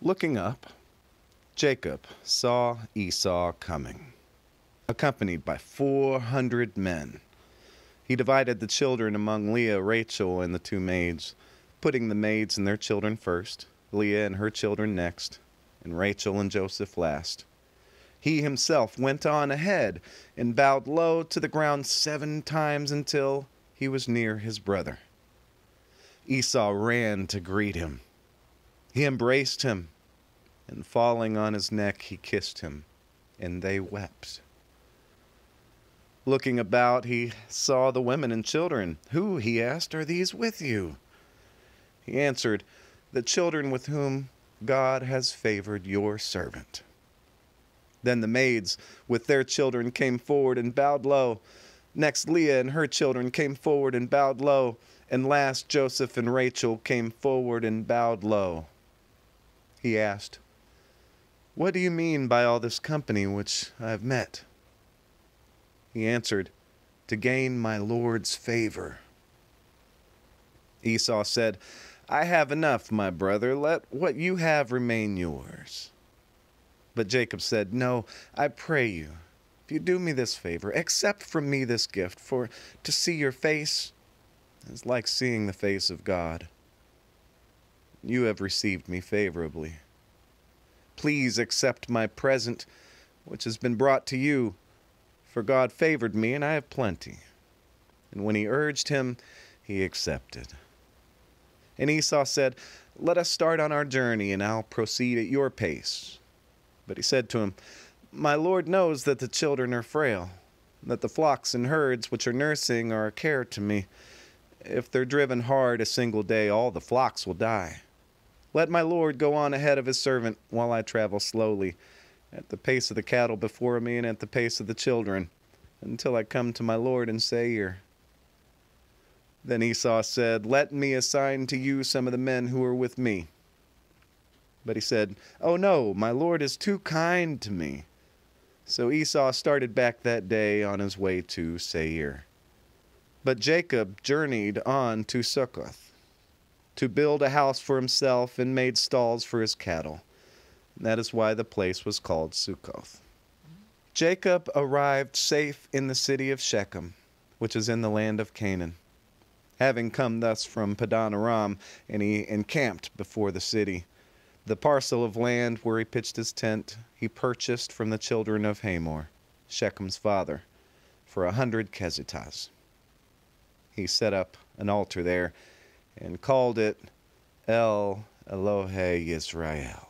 Looking up, Jacob saw Esau coming, accompanied by 400 men. He divided the children among Leah, Rachel, and the two maids, putting the maids and their children first, Leah and her children next, and Rachel and Joseph last. He himself went on ahead and bowed low to the ground 7 times until he was near his brother. Esau ran to greet him. He embraced him, and falling on his neck, he kissed him, and they wept. Looking about, he saw the women and children. "Who," he asked, "are these with you?" He answered, "The children with whom God has favored your servant." Then the maids with their children came forward and bowed low. Next, Leah and her children came forward and bowed low. And last, Joseph and Rachel came forward and bowed low. He asked, "What do you mean by all this company which I have met?" He answered, "To gain my Lord's favor." Esau said, "I have enough, my brother. Let what you have remain yours." But Jacob said, "No, I pray you, if you do me this favor, accept from me this gift, for to see your face is like seeing the face of God. You have received me favorably. Please accept my present, which has been brought to you, for God favored me, and I have plenty." And when he urged him, he accepted. And Esau said, "Let us start on our journey, and I'll proceed at your pace." But he said to him, "My Lord knows that the children are frail, that the flocks and herds which are nursing are a care to me. If they're driven hard a single day, all the flocks will die. Let my Lord go on ahead of his servant while I travel slowly, at the pace of the cattle before me and at the pace of the children, until I come to my Lord in Seir." Then Esau said, "Let me assign to you some of the men who are with me." But he said, "Oh no, my Lord is too kind to me." So Esau started back that day on his way to Seir. But Jacob journeyed on to Sukkoth to build a house for himself and made stalls for his cattle. And that is why the place was called Sukkoth. Jacob arrived safe in the city of Shechem, which is in the land of Canaan, having come thus from Paddan Aram, and he encamped before the city. The parcel of land where he pitched his tent he purchased from the children of Hamor, Shechem's father, for 100 kesitahs. He set up an altar there and called it El Elohe Yisrael.